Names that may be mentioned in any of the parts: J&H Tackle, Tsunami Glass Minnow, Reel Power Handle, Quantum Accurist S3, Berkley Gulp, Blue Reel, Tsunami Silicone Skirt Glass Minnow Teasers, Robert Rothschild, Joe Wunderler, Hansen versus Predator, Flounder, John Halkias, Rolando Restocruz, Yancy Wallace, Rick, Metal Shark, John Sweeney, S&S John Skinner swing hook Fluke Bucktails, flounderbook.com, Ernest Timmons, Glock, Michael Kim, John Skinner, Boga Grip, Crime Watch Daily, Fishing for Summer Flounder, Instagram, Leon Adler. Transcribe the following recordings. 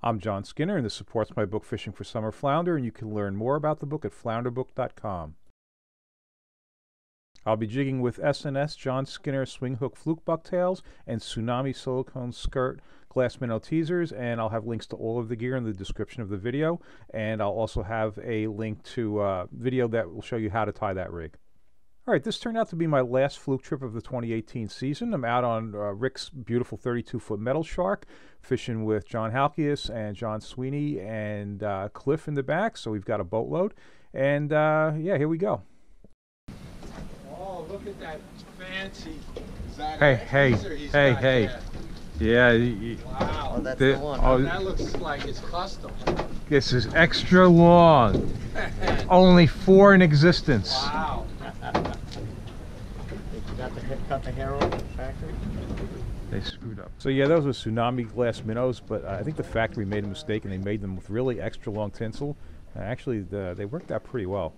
I'm John Skinner, and this supports my book, Fishing for Summer Flounder, and you can learn more about the book at flounderbook.com. I'll be jigging with S&S John Skinner swing hook Fluke Bucktails and Tsunami Silicone Skirt Glass Minnow Teasers, and I'll have links to all of the gear in the description of the video, and I'll also have a link to a video that will show you how to tie that rig. Alright, this turned out to be my last fluke trip of the 2018 season. I'm out on Rick's beautiful 32-foot Metal Shark, fishing with John Halkias and John Sweeney and Cliff in the back, so we've got a boatload. And yeah, here we go. Oh, look at that fancy. Is that hey. Yeah. Wow. Oh, that's the one. Oh, that looks like it's custom. This is extra long. Only four in existence. Wow. Cut the hair off the factory. They screwed up. So yeah, those were Tsunami Glass Minnows, but I think the factory made a mistake and they made them with really extra long tinsel. Actually, they worked out pretty well.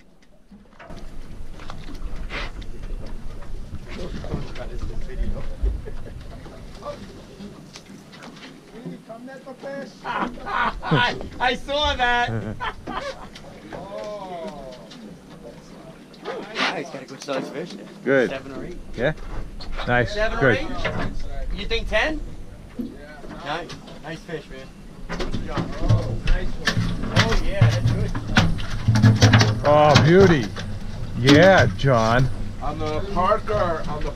I saw that! Oh. He's got a good sized fish there. Good. 7 or 8. Yeah. Nice. 7 or 8? You think 10? Yeah. Nice. Nice fish, man. Good job. Oh, nice one. Oh, yeah, that's good. Oh, beauty. Yeah, John. On the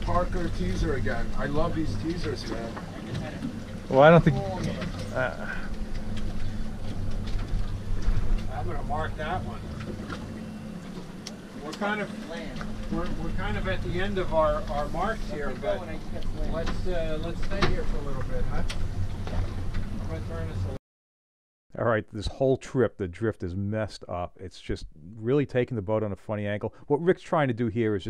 Parker teaser again. I love these teasers, man. Well, I don't think. I'm gonna mark that one. We're kind of we're kind of at the end of our marks here, but let's stay here for a little bit, huh? I'm gonna turn this along. All right, this whole trip, the drift is messed up. It's just really taking the boat on a funny angle. What Rick's trying to do here is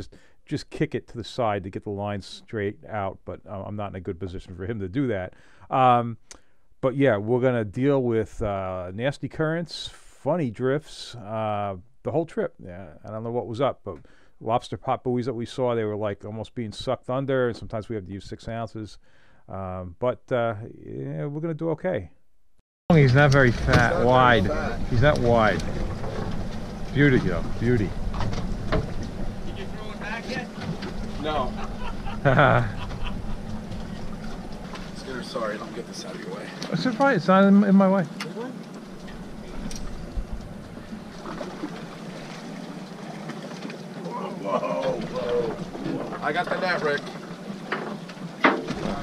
just kick it to the side to get the line straight out, but I'm not in a good position for him to do that. But yeah, we're going to deal with nasty currents, funny drifts, the whole trip. Yeah, I don't know what was up, but lobster pot buoys that we saw, they were like almost being sucked under, and sometimes we have to use 6 ounces. Yeah, we're going to do okay. He's not very fat, he's not wide. He's not wide. Beauty, though. Beauty. Did you throw it back yet? No. Skinner, sorry, don't get this out of your way. I'm surprised it's not in my way. Whoa, whoa, whoa. I got the net, Rick.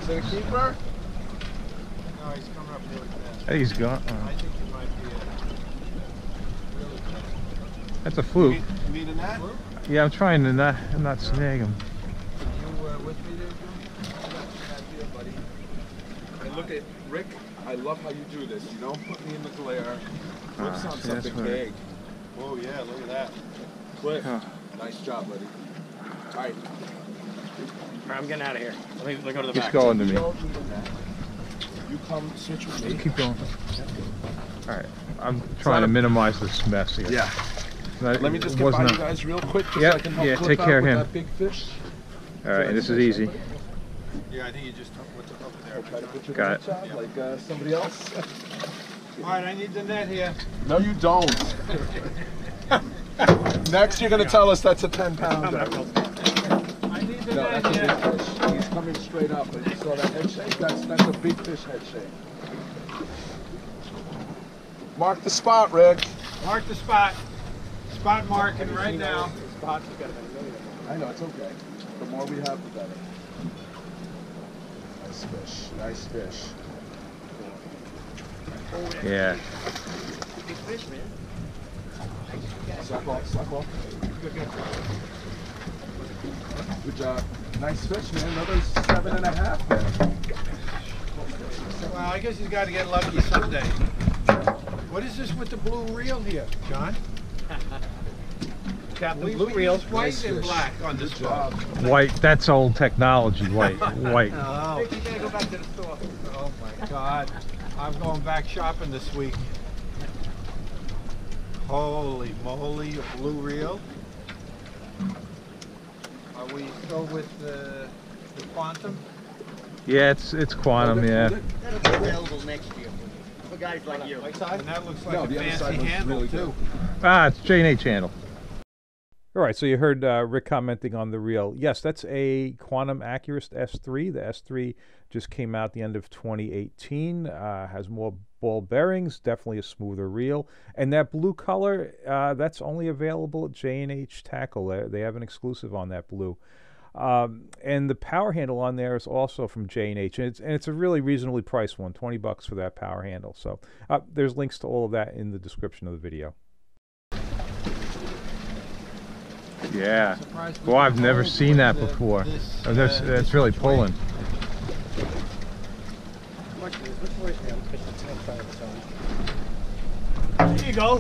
Is it a keeper? No, he's coming up really fast. Hey, he's gone. I think it might be a really fast. That's a fluke. You mean a net? Yeah, I'm trying to not snag him. You with me there, John? I'm not here, buddy. And look at Rick, I love how you do this. You don't put me in the glare. Cliff's on something big. Oh yeah, look at that. Cliff, nice job, buddy. All right. I'm getting out of here. Let me go to the back. He's going to me. You come switch with me. Keep going. Alright, I'm trying to minimize this mess here. Yeah. Let me just get by you guys real quick. Yep. So I can help take care of him. That big fish. Alright, so this is easy. Yeah, I think you just what's up there. Try to put your got it. Out, yep. Like somebody else. Alright, I need the net here. No, you don't. Next, you're going to tell us that's a 10-pounder. I need the net here. That's a big fish. He's coming straight up. And you saw that head shake? That's a big fish head shake. Mark the spot, Rick. Mark the spot. Spot marking right now. Spots have got to be million. I know, it's okay. The more we have, the better. Nice fish. Nice fish. Yeah. Big fish, man. Suck off, suck off. Good job. Nice fish, man. Another 7.5 there. Well, I guess he's got to get lucky someday. What is this with the blue reel here, John? Captain Blue Reel's white nice and fish. Black on this job. White, that's old technology, white. White. Oh. You gotta go back to the store. Oh my God. I'm going back shopping this week. Holy moly, a blue reel. Are we still with the Quantum? Yeah, it's Quantum, yeah. That'll be available next year. Look guys like you. And that looks like a fancy handle, really too. Ah, it's J&H handle. All right, so you heard Rick commenting on the reel. Yes, that's a Quantum Accurist S3. The S3 just came out the end of 2018. Has more ball bearings, definitely a smoother reel. And that blue color, that's only available at J&H Tackle. They have an exclusive on that blue. And the power handle on there is also from J&H, and it's a really reasonably priced one, $20 for that power handle. So there's links to all of that in the description of the video. Yeah, well, I've never seen that before. That's really pulling. There you go.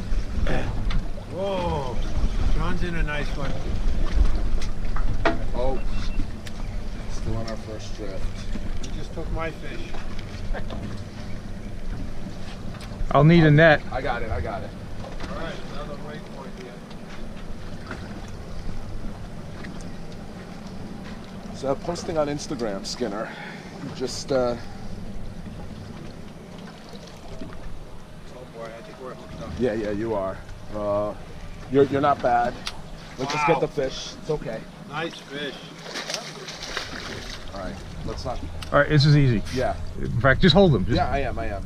Whoa, John's in a nice one. Oh, still on our first drift. You just took my fish. I'll need a net. I got it. All right, another break point here. So posting on Instagram, Skinner. You just oh boy, I think we're hooked up. Yeah, you are. You're not bad. Let's just get the fish. It's okay. Nice fish. All right, let's not. All right, this is easy. Yeah. In fact, just hold them. Just... Yeah, I am. We're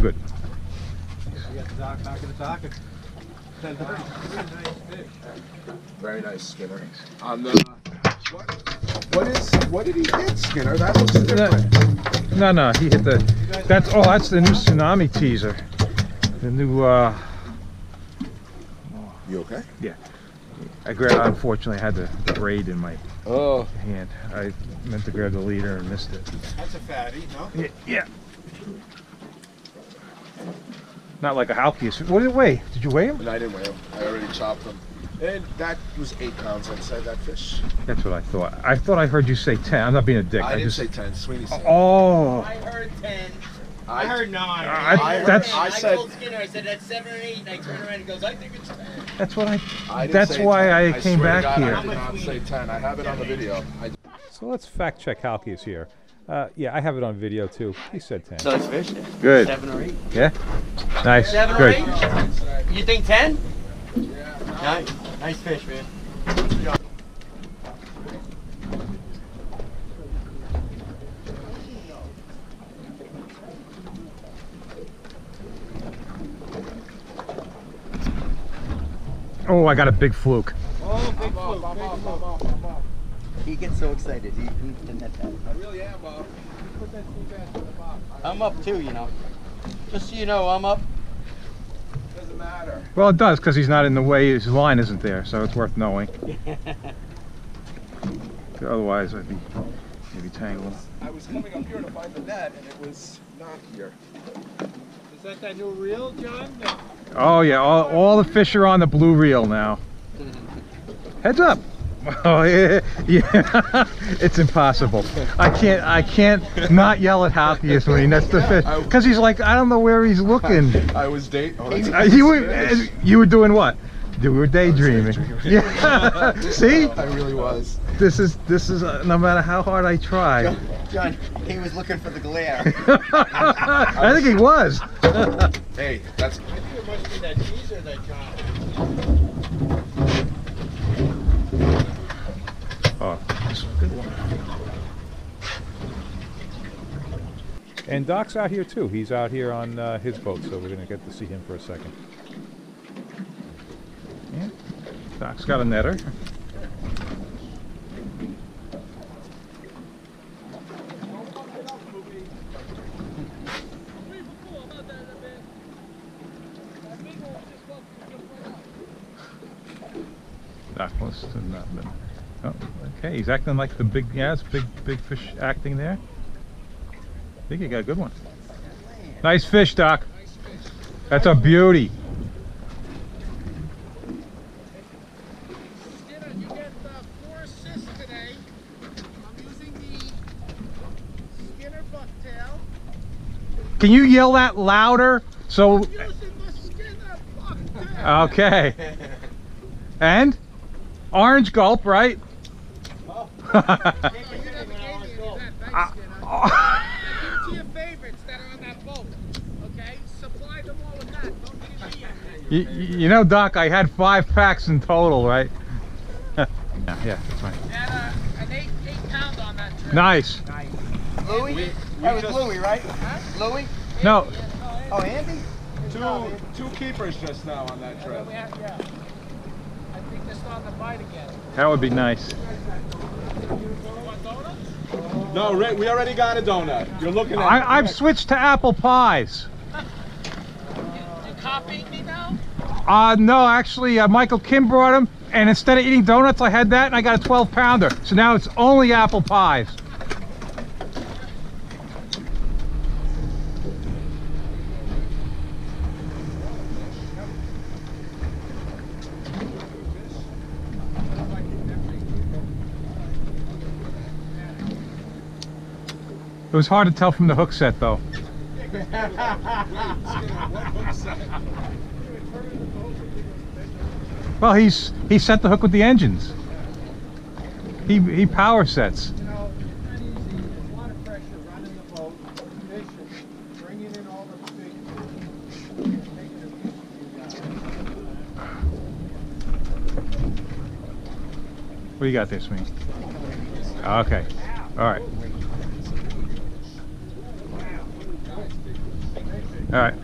good. We got the dock knocking the dock. Nice fish. Very nice, Skinner. On the what did he hit, Skinner? That looks different. No, he hit the. That's the new Tsunami teaser. The new. You okay? Yeah. I grabbed, unfortunately, I had the braid in my hand. I meant to grab the leader and missed it. That's a fatty, no? Yeah. Not like a Halkias. What did it weigh? Did you weigh him? No, I didn't weigh him. I already chopped him. And that was 8 pounds inside that fish. That's what I thought. I thought I heard you say 10. I'm not being a dick. I didn't say 10. Sweeney said. Oh. I heard 10. I heard 9. I told Skinner, I said that's 7 or 8, and I turned around and goes, I think it's 10. That's what I came back here. I did not say 10. I have it on the video. So let's fact check Halkias here. Yeah, I have it on video too. He said 10. So it's fish. Good. 7 or 8. Yeah. Nice. 7 or 8. You think 10? Yeah. Nice fish, man. Oh, I got a big fluke. Oh, big fluke. He gets so excited. He needs to net that. I really am, Bob. You put that too fast in the box. I'm up too, you know. Just so you know, I'm up. Doesn't matter. Well, it does, because he's not in the way. His line isn't there, so it's worth knowing. Otherwise, I'd be maybe tangled. I was coming up here to find the net, and it was not here. Is that new reel, John? No. Oh yeah, all the fish are on the blue reel now. Heads up! Oh yeah. It's impossible. I can't not yell at Halkias when he nets the fish, because he's like, I don't know where he's looking. I was you were doing what? We were daydreaming. Yeah. See? I really was. This is no matter how hard I try. John, he was looking for the glare. I think he was. Hey, that's. I think it must be that teaser that John. Oh, that's a good one. And Doc's out here too. He's out here on his boat, so we're gonna get to see him for a second. Yeah. Doc's got a netter. Doc wants to not. Oh, okay, he's acting like the big. Yeah, it's big fish acting there. I think he got a good one. Nice fish, Doc. That's a beauty. Can you yell that louder? So. I'm using the Skinner Bucktail. Okay. And orange gulp, right? Oh. I, You know, Doc, I had 5 packs in total, right? yeah, that's right. And an 8 pound on that trip. Nice. Nice. Louie? That was just... Louie, right? Huh? Louie? No. Oh, Andy? Two keepers just now on that trip. Yeah. I think they're starting to bite again. That would be nice. No, Rick, we already got a donut. You're looking at I've switched to apple pies. You copying me now? No, actually, Michael Kim brought them, and instead of eating donuts, I had that, and I got a 12-pounder. So now it's only apple pies. It was hard to tell from the hook set, though. Well, he set the hook with the engines. He power sets. You know, it's not easy. There's a lot of pressure running the boat, fishing, bringing in all the big fish, What do you got there, Sweeney? Okay. All right. All right.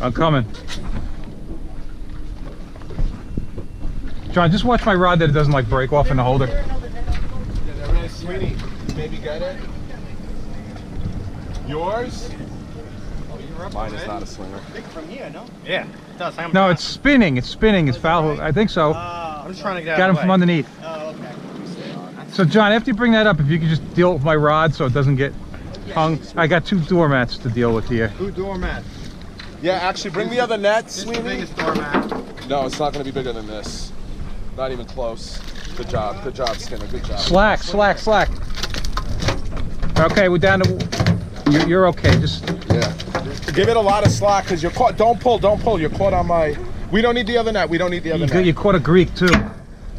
I'm coming. John, just watch my rod that it doesn't like break off in the holder. Sweeney, maybe get it. Yours? Mine is not a swinger. From here, no? Yeah, it does. No, it's spinning. It's spinning. It's foul. I think so. I'm just trying to get out of the way. Got him from underneath. Oh, okay. So, John, after you bring that up, if you could just deal with my rod so it doesn't get. I got 2 doormats to deal with here. 2 doormats. Yeah, actually, bring the other net, Sweeney. This is the biggest doormat. No, it's not going to be bigger than this. Not even close. Good job. Good job, Skinner. Good job. Slack. Okay, we're down to... You're okay. Just... Yeah. Give it a lot of slack, because you're caught... Don't pull. You're caught on my... We don't need the other net. You You caught a Greek, too.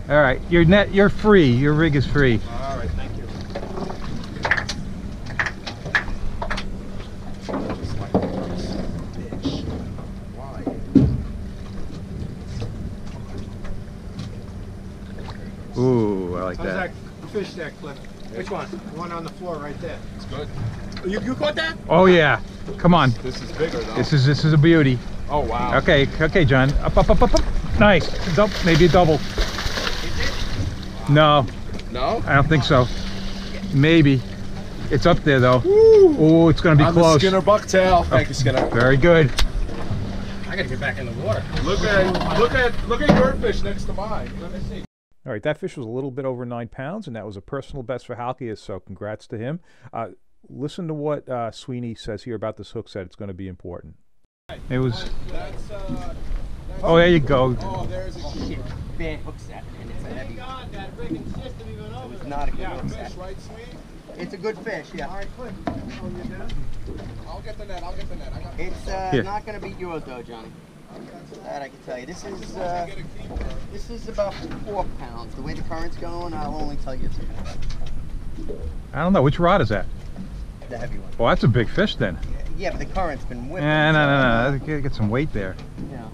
All right. Your net, you're free. Your rig is free. All right. Thank you. Ooh, I like that. Fish that clip. Which one? The one on the floor right there. It's good. You caught that? Oh yeah. Come on. This is bigger though. This is a beauty. Oh wow. Okay, John. Up. Nice. Maybe a double. Is it? Wow. No. I don't think so. Maybe. It's up there though. Woo. Oh, it's gonna be close. The Skinner bucktail. Thank you, Skinner. Very good. I gotta get back in the water. Look at your fish next to mine. Let me see. All right, that fish was a little bit over 9 pounds, and that was a personal best for Halkias, so congrats to him. Listen to what Sweeney says here about this hook set. It's going to be important. It was... That's there you go. Oh, there's a shit. Bad hook set, and it's a heavy... God, that rigging system you went over. It's not a good hook set. Right, Sweeney? It's a good fish, yeah. All right, quick. Oh, you're down? I'll get the net. It's not going to be yours, though, Johnny. That I can tell you. This is about 4 pounds. The way the current's going, I'll only tell you 2. I don't know. Which rod is that? The heavy one. Well, that's a big fish then. Yeah, but the current's been whipping. No. Get some weight there. Yeah.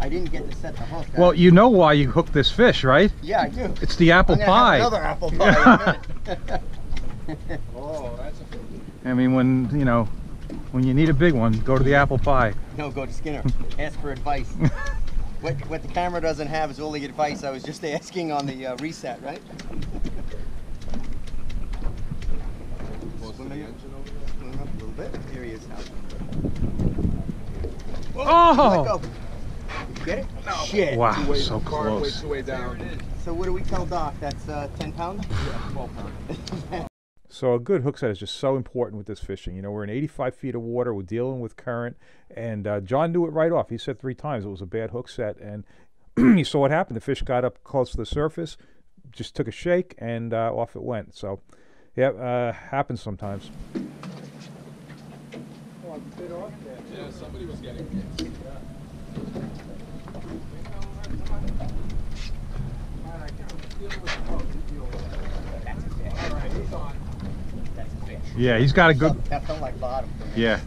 I didn't get to set the hook. Well, you know why you hooked this fish, right? Yeah, I do. It's the apple pie. Another apple pie. Oh, that's a good one. I mean, when you need a big one, go to the apple pie. No, go to Skinner. Ask for advice. What the camera doesn't have is all the advice I was just asking on the reset, right? Swim up a little bit. Here he is now. Oh! Let go. Get it? No. Shit. Wow, so close. Way down. So what do we tell Doc? That's 10 pounds? Yeah, 12 pounds. So a good hook set is just so important with this fishing. You know, we're in 85 feet of water. We're dealing with current. And John knew it right off. He said 3 times it was a bad hook set. And you saw what happened. The fish got up close to the surface, just took a shake, and off it went. So, yeah, happens sometimes. Oh, it's a bit off there. Yeah, somebody was getting it. All right, he's on. Yeah, he's got a good... That felt like bottom. Yeah.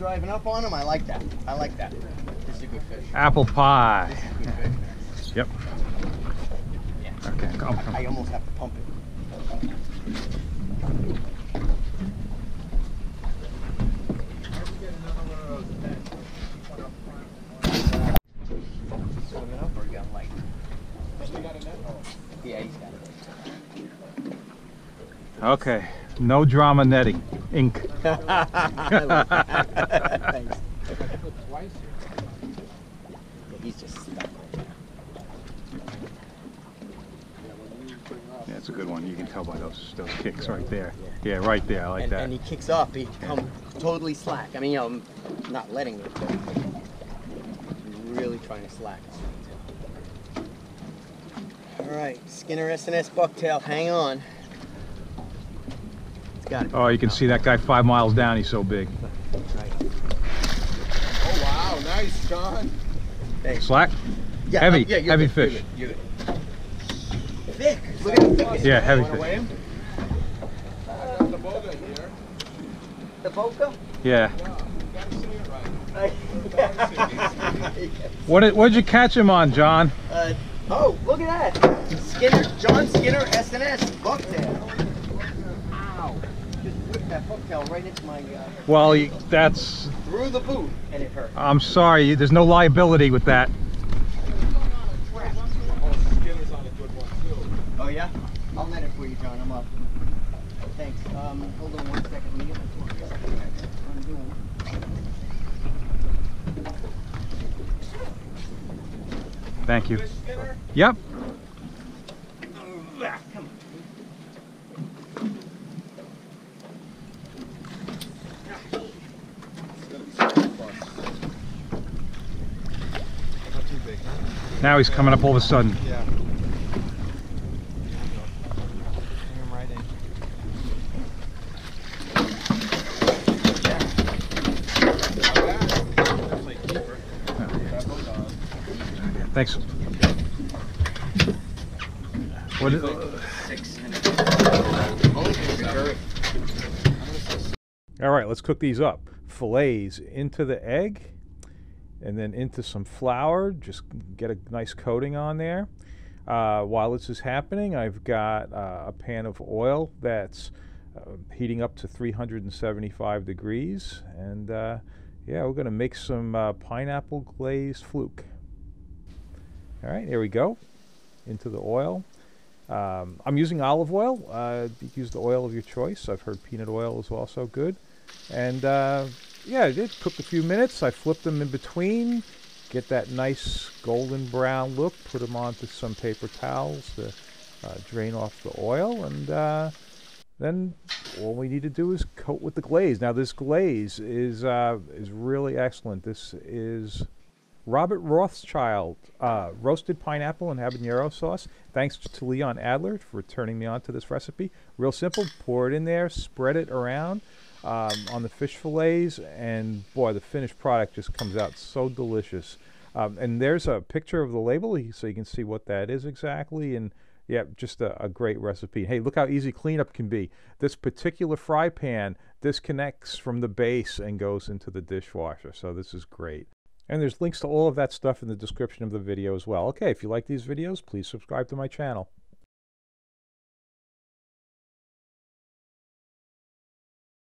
driving up on them. I like that. I like that. This is a good fish. Apple pie. This is a good fish. Yep. Yeah. Okay, come. I almost have to pump it. Okay, no drama netting, ink. Thanks. He's just stuck right there. Yeah, it's a good one. You can tell by those kicks right there. Yeah, right there. I like that. And he kicks up. He comes totally slack. I mean, you know, I'm not letting him. I'm really trying to slack. All right, Skinner S&S bucktail. Hang on. Oh, you can see that guy 5 miles down. He's so big. Right. Oh, wow. Nice, John. Thanks. Slack? Yeah, heavy. Yeah, heavy good, fish. You're good. Thick. Look at the fish. Yeah, heavy fish. I got the boga here. The boga? Yeah. What'd you catch him on, John? Oh, look at that. Skinner. John Skinner S&S bucktail. That hooktail right into my well, that's through the boot and it hurt. I'm sorry, there's no liability with that. Skinner's on a good one too. Oh yeah? I'll net it for you, John. I'm up. Thanks. Hold on 1 second. Let me get my fork. Thank you. Yep. Now he's coming up all of a sudden. Yeah. Bring him right in. Yeah. Thanks. What is it? All right, let's cook these up. Fillets into the egg. And then into some flour, just get a nice coating on there. While this is happening, I've got a pan of oil that's heating up to 375 degrees. And yeah, we're gonna make some pineapple glazed fluke. All right, here we go, into the oil. I'm using olive oil. You use the oil of your choice. I've heard peanut oil is also good. And yeah, it cooked a few minutes. I flipped them in between, get that nice golden brown look, put them onto some paper towels to drain off the oil, and then all we need to do is coat with the glaze. Now this glaze is really excellent. This is Robert Rothschild roasted pineapple and habanero sauce. Thanks to Leon Adler for turning me on to this recipe. Real simple, pour it in there, spread it around. On the fish fillets, and boy, the finished product just comes out so delicious. And there's a picture of the label so you can see what that is exactly, and yeah, just a great recipe. Hey, look how easy cleanup can be. This particular fry pan disconnects from the base and goes into the dishwasher, so this is great. And there's links to all of that stuff in the description of the video as well. Okay, if you like these videos, please subscribe to my channel.